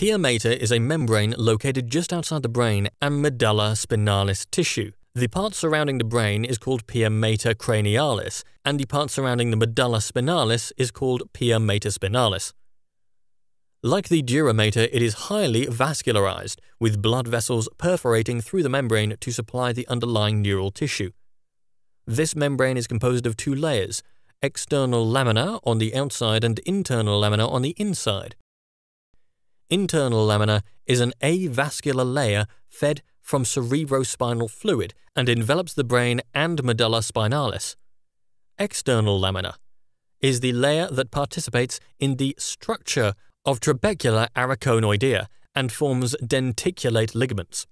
Pia mater is a membrane located just outside the brain and medulla spinalis tissue. The part surrounding the brain is called Pia mater cranialis, and the part surrounding the medulla spinalis is called Pia mater spinalis. Like the dura mater, it is highly vascularized, with blood vessels perforating through the membrane to supply the underlying neural tissue. This membrane is composed of two layers, external lamina on the outside and internal lamina on the inside. Internal lamina is an avascular layer fed from cerebrospinal fluid and envelops the brain and medulla spinalis. External lamina is the layer that participates in the structure of trabecular arachnoidea and forms denticulate ligaments.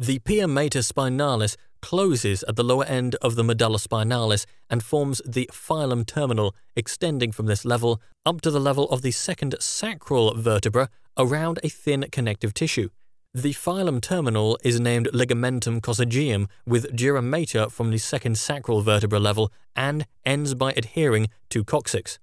The Pia mater spinalis closes at the lower end of the medulla spinalis and forms the filum terminale, extending from this level up to the level of the second sacral vertebra around a thin connective tissue. The filum terminal is named ligamentum coccygeum, with dura mater from the second sacral vertebra level, and ends by adhering to coccyx.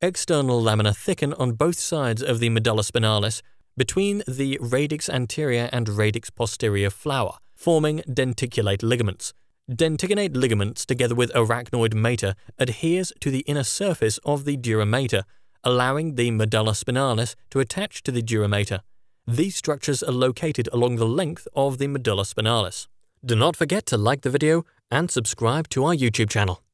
External lamina thicken on both sides of the medulla spinalis between the radix anterior and radix posterior flower, forming denticulate ligaments. Denticulate ligaments, together with arachnoid mater, adheres to the inner surface of the dura mater, allowing the medulla spinalis to attach to the dura mater. These structures are located along the length of the medulla spinalis. Do not forget to like the video and subscribe to our YouTube channel.